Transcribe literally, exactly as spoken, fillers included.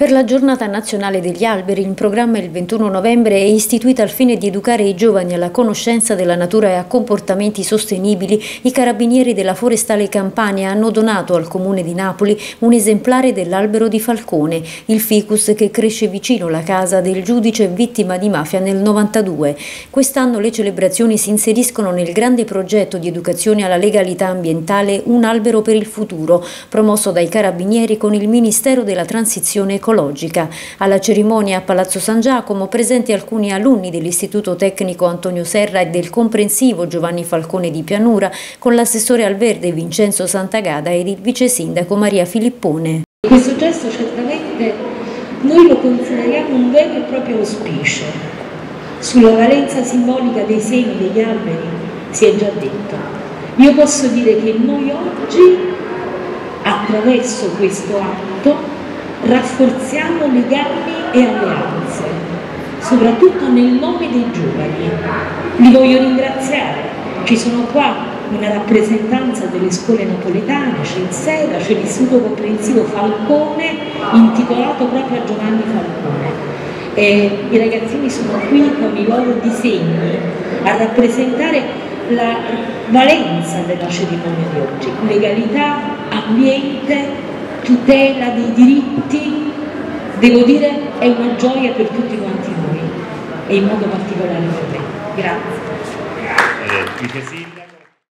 Per la giornata nazionale degli alberi, in programma il ventuno novembre, è istituita al fine di educare i giovani alla conoscenza della natura e a comportamenti sostenibili, i Carabinieri della Forestale Campania hanno donato al Comune di Napoli un esemplare dell'albero di Falcone, il ficus che cresce vicino la casa del giudice vittima di mafia nel novantadue. Quest'anno le celebrazioni si inseriscono nel grande progetto di educazione alla legalità ambientale Un albero per il futuro, promosso dai Carabinieri con il Ministero della Transizione economica. Alla cerimonia a Palazzo San Giacomo presenti alcuni alunni dell'Istituto Tecnico Antonio Serra e del Comprensivo Giovanni Falcone di Pianura, con l'assessore al verde Vincenzo Santagada ed il vice sindaco Maria Filippone. Questo gesto certamente noi lo consideriamo un vero e proprio auspicio. Sulla valenza simbolica dei semi degli alberi si è già detto. Io posso dire che noi oggi, attraverso questo atto, rafforziamo legami e alleanze, soprattutto nel nome dei giovani. Li voglio ringraziare, ci sono qua una rappresentanza delle scuole napoletane, c'è il SEDA, c'è l'Istituto Comprensivo Falcone, intitolato proprio a Giovanni Falcone. E i ragazzini sono qui con i loro disegni a rappresentare la valenza della cerimonia di oggi, legalità, ambiente, tutela dei diritti. Devo dire, è una gioia per tutti quanti noi e in modo particolare per me. Grazie.